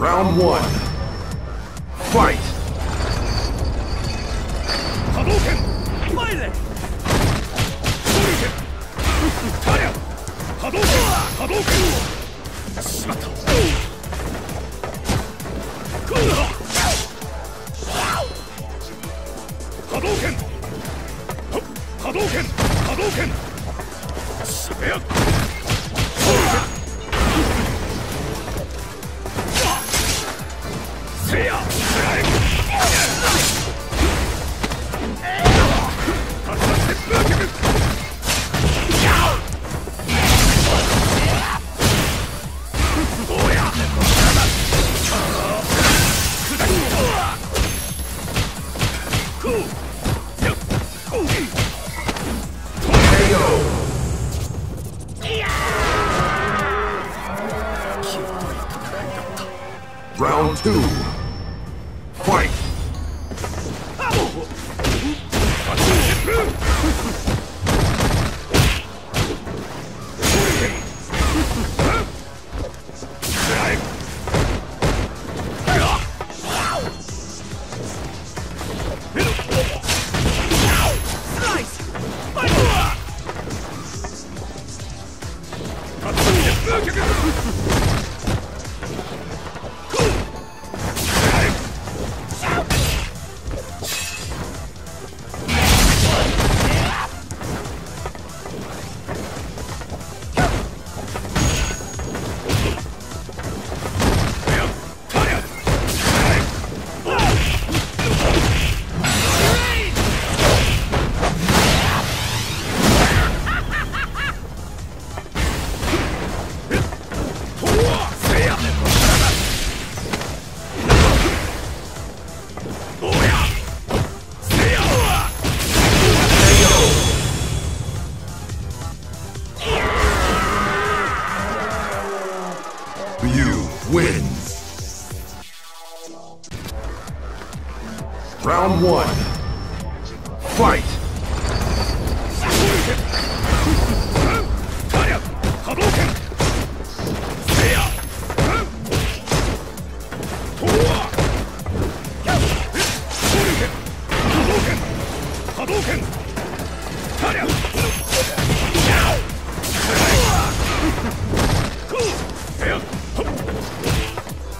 Round 1. Fight! Hadoken! Mile! Shuriken! Fire! Hadoken! Hadoken! Shimatta! Kuda! Hadoken! Hadoken! Hadoken! Shimatta! Round 2. Fight! You win. Round 1. Fight.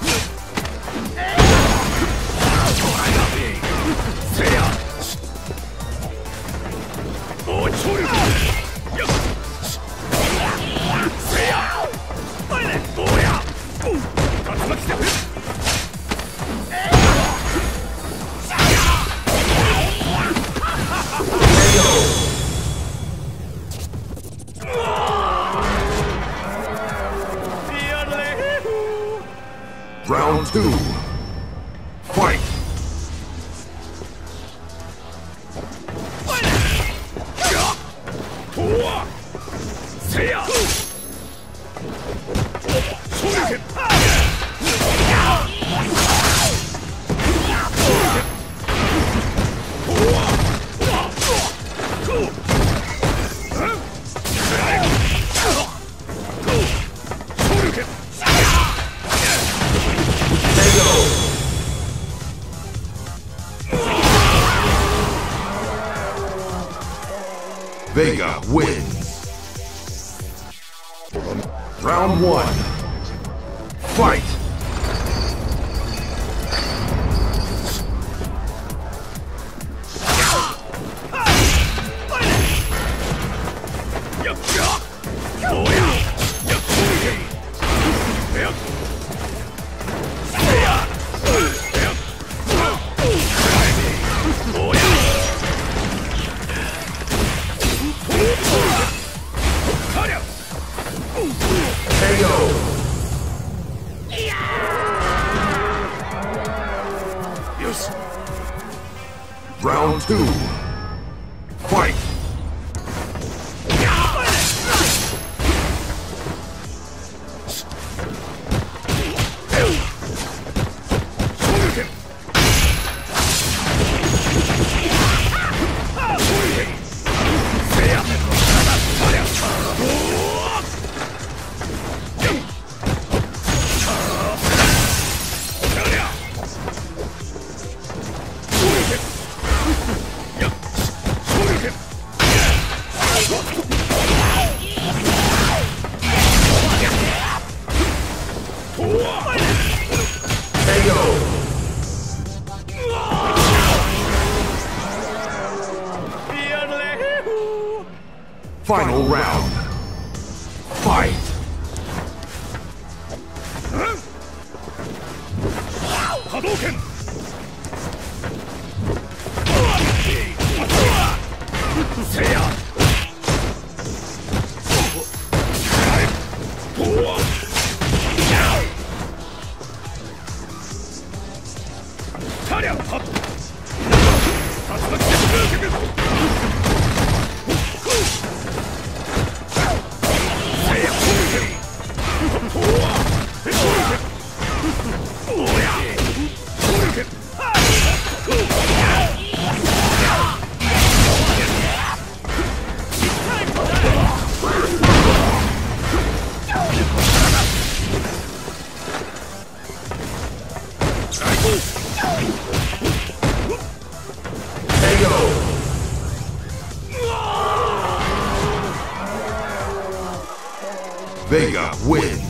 Round 2. Fight! Vega wins. Round 1. Fight! Round 2. Fight! Final round. Fight! Hadoken! Vega wins.